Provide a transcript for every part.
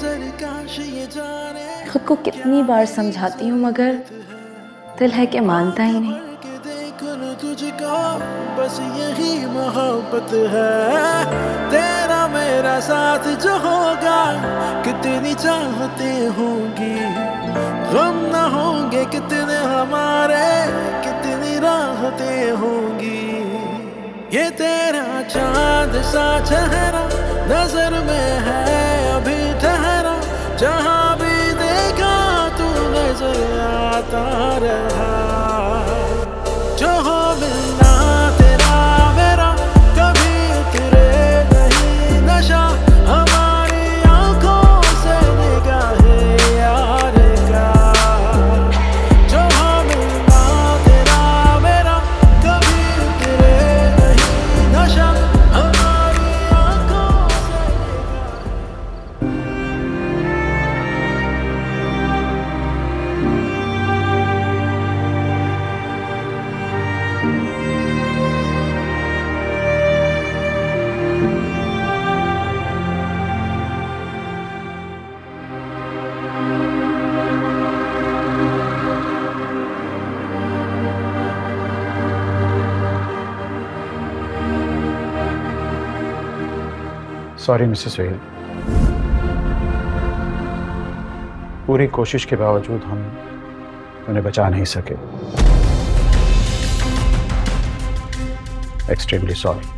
खुद को कितनी बार समझाती हूँ मगर दिल है कि मानता ही नहीं। बस यही मोहब्बत है तेरा मेरा साथ जो होगा, कितनी चाहते होंगी गम ना होंगे, कितने हमारे कितनी राहते होंगी। ये तेरा चांद सा चेहरा नजर में है अभी ठहरा, जहाँ भी देखा तू नजर आता रहा। जो हो मिलना तेरा मेरा, कभी तेरे नहीं नशा हमारी आंखों से निगाहें यार का। जो हो मिलना तेरा मेरा, कभी तेरे नहीं नशा हमारी आंखों से निगाहें। सॉरी मिसेस वेल, पूरी कोशिश के बावजूद हम उन्हें बचा नहीं सके। Extremely sorry.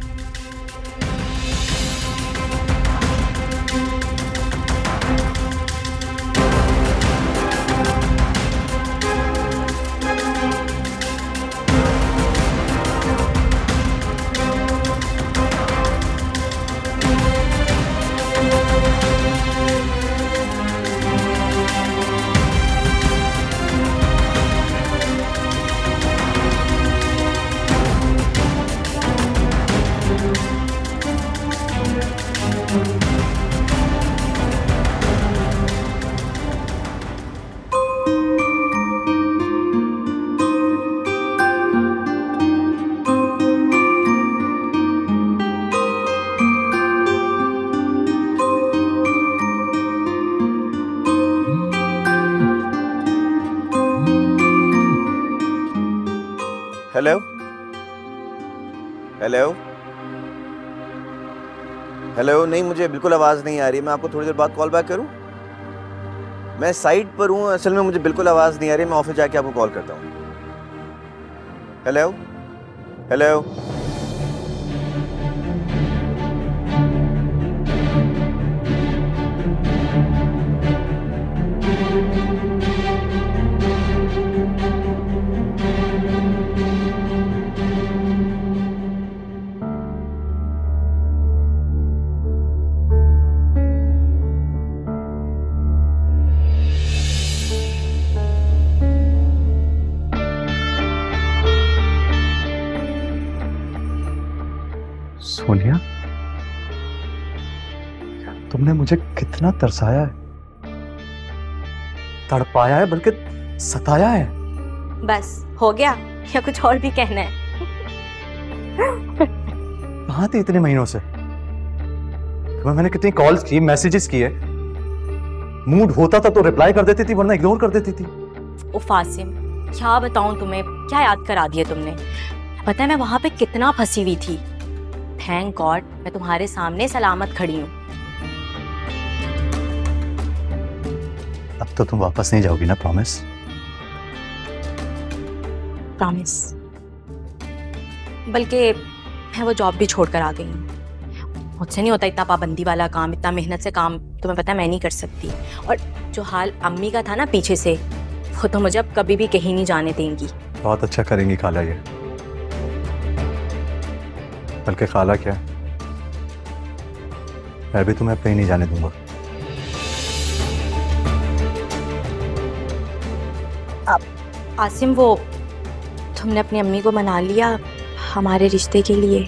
Hello hello hello, नहीं मुझे बिल्कुल आवाज़ नहीं आ रही। मैं आपको थोड़ी देर बाद कॉल बैक करूं? मैं साइट पर हूं असल में, मुझे बिल्कुल आवाज़ नहीं आ रही। मैं ऑफिस जाके आपको कॉल करता हूं। हेलो हेलो सोनिया, तुमने मुझे कितना तरसाया है, तड़पाया है, बल्कि सताया है। बस हो गया या कुछ और भी कहना है? कहाँ थे इतने महीनों से? तुम्हें मैंने कितनी कॉल्स की, मैसेजेस किए। मूड होता था तो रिप्लाई कर देती थी, वरना इग्नोर कर देती थी। उफ आसिम, क्या बताऊं तुम्हें, क्या याद करा दिया तुमने। पता है मैं वहां पे कितना फंसी हुई थी। Thank God, मैं तुम्हारे सामने सलामत खड़ी हूँ। अब तो तुम वापस नहीं जाओगी ना? प्रॉमिस? प्रॉमिस। बल्कि मैं वो जॉब भी छोड़कर आ गई हूँ। मुझसे नहीं होता इतना पाबंदी वाला काम, इतना मेहनत से काम, तुम्हें पता है मैं नहीं कर सकती। और जो हाल अम्मी का था ना पीछे से, वो तो मुझे अब कभी भी कहीं नहीं जाने देंगी। बहुत अच्छा करेंगी खाला ये। बल्कि खाला क्या, मैं भी तुम्हें कहीं नहीं जाने दूंगा। आसिम, वो तुमने अपनी अम्मी को मना लिया हमारे रिश्ते के लिए?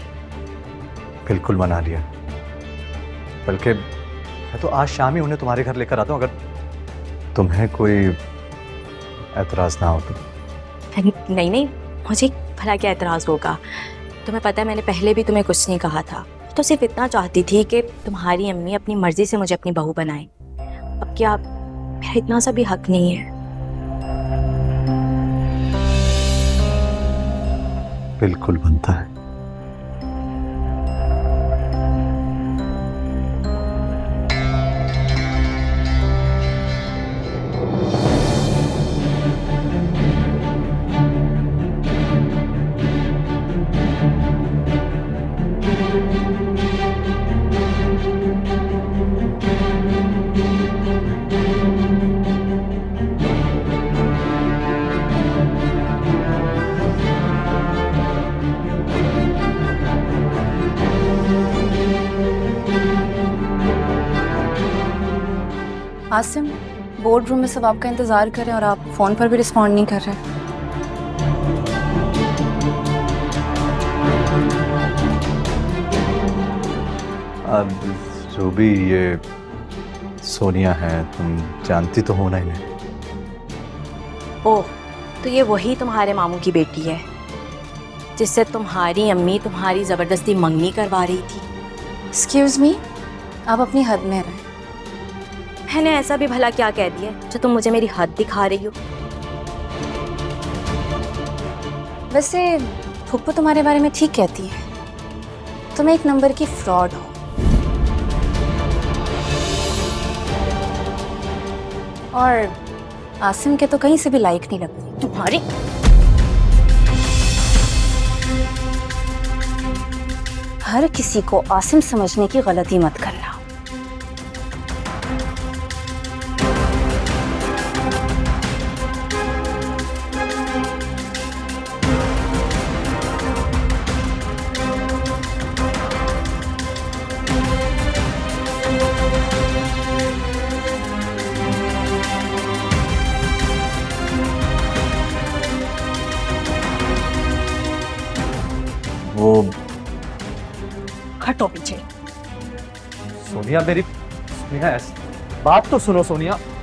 बिल्कुल मना लिया। बल्कि मैं तो आज शाम ही उन्हें तुम्हारे घर लेकर आता हूँ, अगर तुम्हें कोई एतराज़ ना हो तो। नहीं नहीं, मुझे भला क्या एतराज़ होगा। तुम्हें पता है मैंने पहले भी तुम्हें कुछ नहीं कहा था, तो सिर्फ इतना चाहती थी कि तुम्हारी अम्मी अपनी मर्जी से मुझे अपनी बहू बनाए। अब क्या मेरा इतना सा भी हक नहीं है? बिल्कुल बनता है। आसिम, बोर्ड रूम में सब आपका इंतज़ार कर रहे हैं और आप फ़ोन पर भी रिस्पॉन्ड नहीं कर रहे। अब जो भी ये सोनिया है, तुम जानती तो हो ना इन्हें? ओह, तो ये वही तुम्हारे मामू की बेटी है जिससे तुम्हारी अम्मी तुम्हारी ज़बरदस्ती मंगनी करवा रही थी। एक्सक्यूज़ मी, आप अपनी हद में रहें। मैंने ऐसा भी भला क्या कह दिया जो तुम मुझे मेरी हद दिखा रही हो? वैसे फुप्पू तुम्हारे बारे में ठीक कहती है, तुम एक नंबर की फ्रॉड हो। और आसिम के तो कहीं से भी लायक नहीं लगती तुम्हारी। हर किसी को आसिम समझने की गलती मत करना। हटो पीछे सोनिया मेरी। सोनिया, बात तो सुनो सोनिया।